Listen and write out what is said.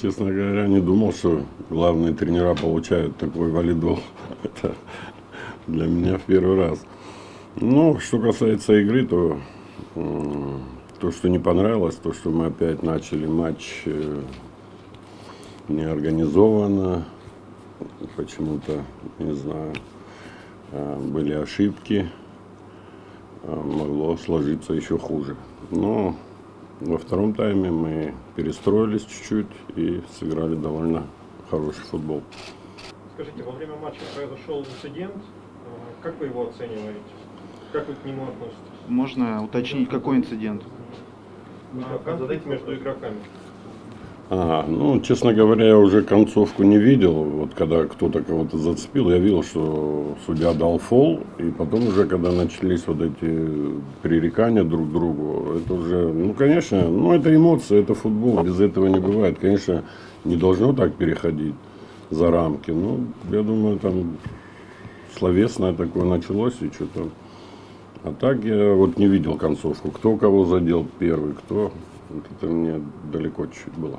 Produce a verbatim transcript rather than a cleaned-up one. Честно говоря, не думал, что главные тренера получают такой валидол. Это для меня в первый раз. Ну, что касается игры, то то, что не понравилось, то, что мы опять начали матч неорганизованно, почему-то, не знаю, были ошибки, могло сложиться еще хуже. Но во втором тайме мы перестроились чуть-чуть и сыграли довольно хороший футбол. Скажите, во время матча произошел инцидент, как вы его оцениваете? Как вы к нему относитесь? Можно уточнить, какой инцидент? Конфликт между игроками. Ага, ну, честно говоря, я уже концовку не видел. Вот когда кто-то кого-то зацепил, я видел, что судья дал фол. И потом уже, когда начались вот эти пререкания друг к другу, это уже, ну, конечно, ну, это эмоции, это футбол, без этого не бывает. Конечно, не должно так переходить за рамки. Ну, я думаю, там словесное такое началось и что-то. А так я вот не видел концовку, кто кого задел первый, кто... Это мне далеко чуть-чуть было.